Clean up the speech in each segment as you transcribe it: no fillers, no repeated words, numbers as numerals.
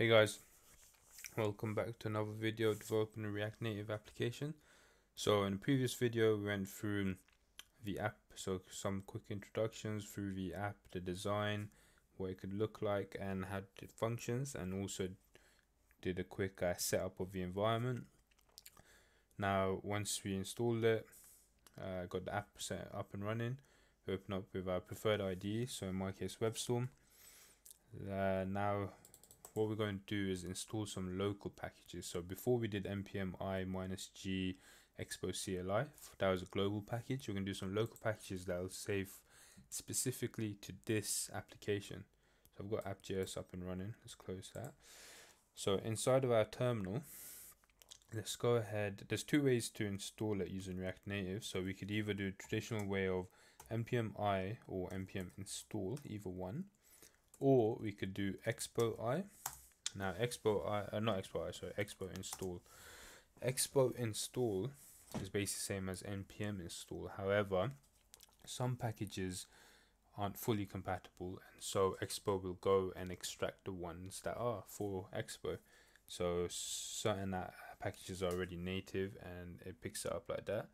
Hey guys, welcome back to another video developing a React Native application. So in the previous video we went through the app, so some quick introductions through the app, the design, what it could look like and how it functions, and also did a quick setup of the environment. Now once we installed it, got the app set up and running, we open up with our preferred IDE, so in my case WebStorm. Now what we're going to do is install some local packages. So before we did npm i-g expo CLI, that was a global package. We're going to do some local packages that will save specifically to this application. So I've got App.js up and running. Let's close that. So inside of our terminal, let's go ahead. There's two ways to install it using React Native. So we could either do a traditional way of npm i or npm install, either one. Or we could do expo i. Now expo i, not expo i, sorry, expo install. Expo install is basically the same as npm install. However, some packages aren't fully compatible, and so expo will go and extract the ones that are for expo. So certain packages are already native, and it picks it up like that.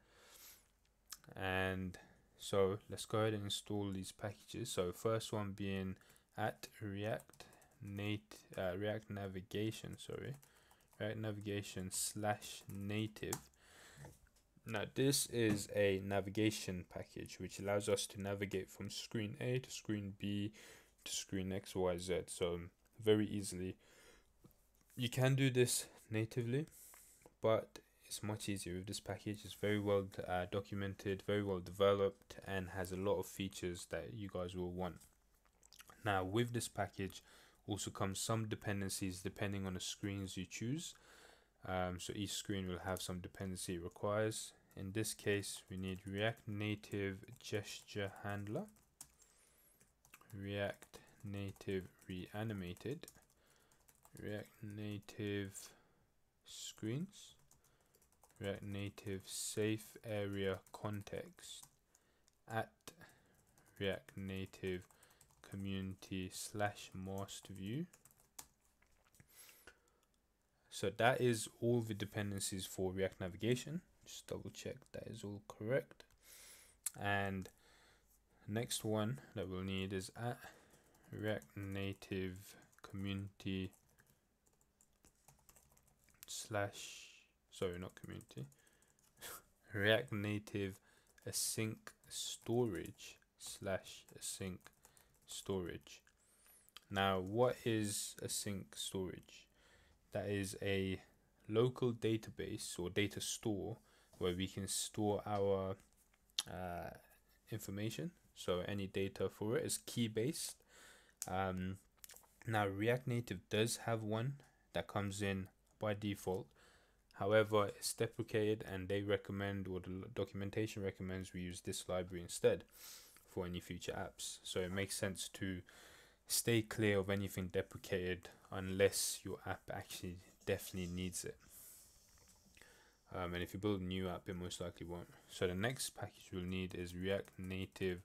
And so let's go ahead and install these packages. So first one being at react navigation /native. Now this is a navigation package which allows us to navigate from screen A to screen B to screen XYZ, so very easily. You can do this natively, but it's much easier with this package. It's very well documented, very well developed, and has a lot of features that you guys will want. Now with this package also comes some dependencies depending on the screens you choose. So each screen will have some dependency it requires. In this case we need React Native Gesture Handler, React Native Reanimated, React Native Screens, React Native Safe Area Context, at React Native community /master view. So that is all the dependencies for React navigation. Just double check that is all correct. And next one that we'll need is at React Native community React Native async storage /async storage. Now what is async storage? That is a local database or data store where we can store our information, so any data for it is key based. Now React Native does have one that comes in by default, however it's deprecated, and they recommend, or the documentation recommends, we use this library instead for any future apps. So it makes sense to stay clear of anything deprecated unless your app actually definitely needs it, and if you build a new app it most likely won't. So the next package we'll need is React Native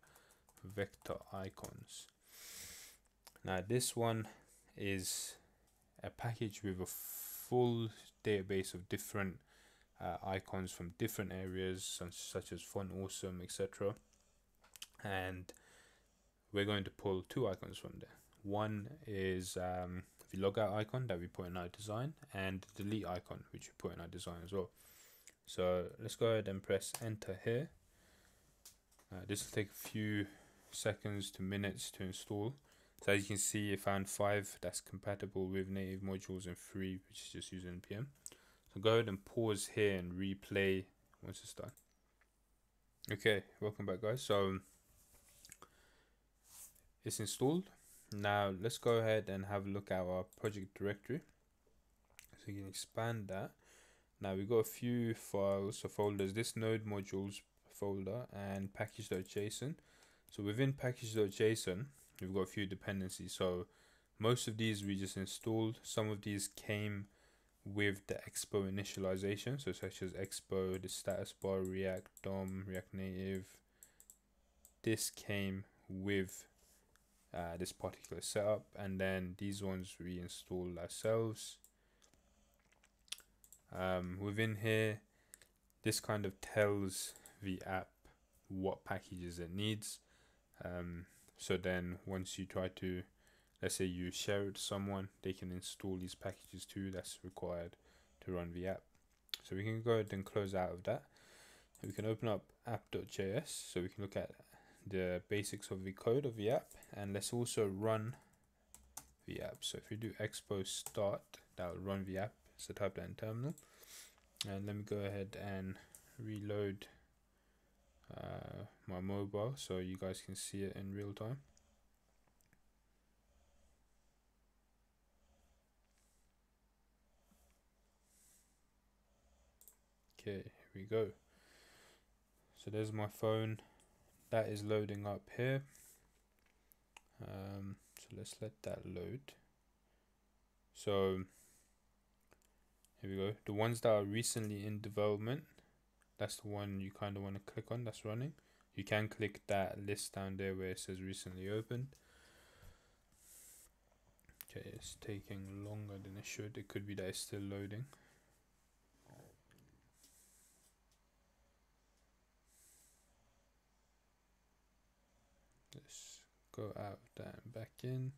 Vector Icons. Now this one is a package with a full database of different icons from different areas such as Font Awesome, etc. And we're going to pull two icons from there. One is the logout icon that we put in our design, and the delete icon which we put in our design as well. So let's go ahead and press enter here. This will take a few seconds to minutes to install. So as you can see, I found 5 that's compatible with native modules and 3 which is just using npm. So go ahead and pause here and replay once it's done. Okay, welcome back guys. So it's installed. Now let's go ahead and have a look at our project directory. So you can expand that. Now we've got a few files or folders, this node modules folder and package.json. So within package.json we've got a few dependencies. So most of these we just installed. Some of these came with the expo initialization, so such as expo, the status bar, React, DOM, React Native. This came with this particular setup, and then these ones we installed ourselves. Within here, this kind of tells the app what packages it needs. So then once you try to, let's say you share it to someone, they can install these packages too. That's required to run the app. So we can go ahead and close out of that. We can open up app.js so we can look at the basics of the code of the app, and let's also run the app. So if we do expo start, that'll run the app. So type that in terminal, and let me go ahead and reload my mobile so you guys can see it in real time. Okay, here we go. So there's my phone that is loading up here. So let's let that load. So here we go, the ones that are recently in development, that's the one you kind of want to click on, that's running. You can click that list down there where it says recently opened. Okay, it's taking longer than it should. It could be that it's still loading. Let's go out of that and back in.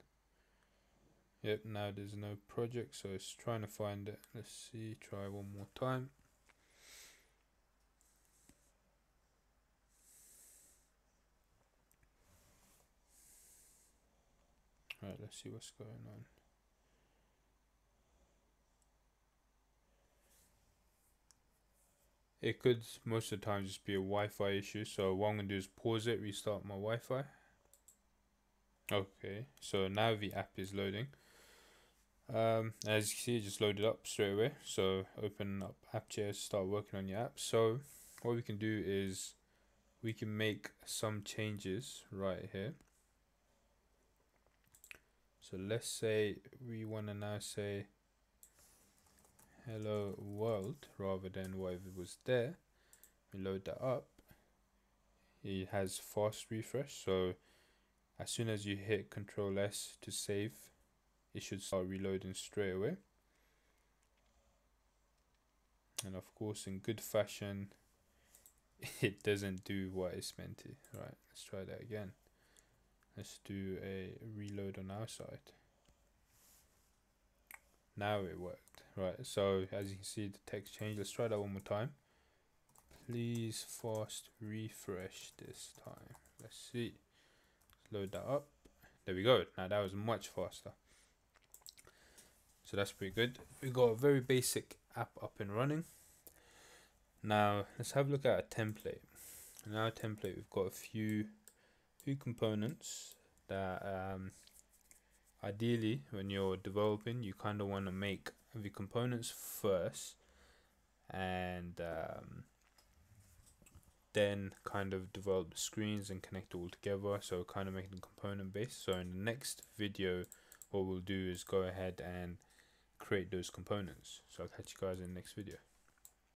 Yep, now there's no project, so it's trying to find it. Let's see, try one more time. Alright, let's see what's going on. It could most of the time just be a Wi-Fi issue, so what I'm going to do is pause it, restart my Wi-Fi. Okay, so now the app is loading. As you see, it just loaded up straight away. So open up app.js, start working on your app. So what we can do is we can make some changes right here. So let's say we want to now say hello world rather than whatever was there. We load that up. It has fast refresh, so as soon as you hit Ctrl S to save, it should start reloading straight away. And of course, in good fashion, it doesn't do what it's meant to. Right, let's try that again. Let's do a reload on our side. Now it worked. Right, so as you can see, the text changed. Let's try that one more time. Please fast refresh this time. Let's see. Load that up. There we go. Now that was much faster. So that's pretty good. We got a very basic app up and running. Now let's have a look at a template. In our template, we've got a few components that ideally when you're developing, you kind of want to make the components first, and then kind of develop the screens and connect it all together, so kind of making component based. So in the next video, what we'll do is go ahead and create those components. So I'll catch you guys in the next video.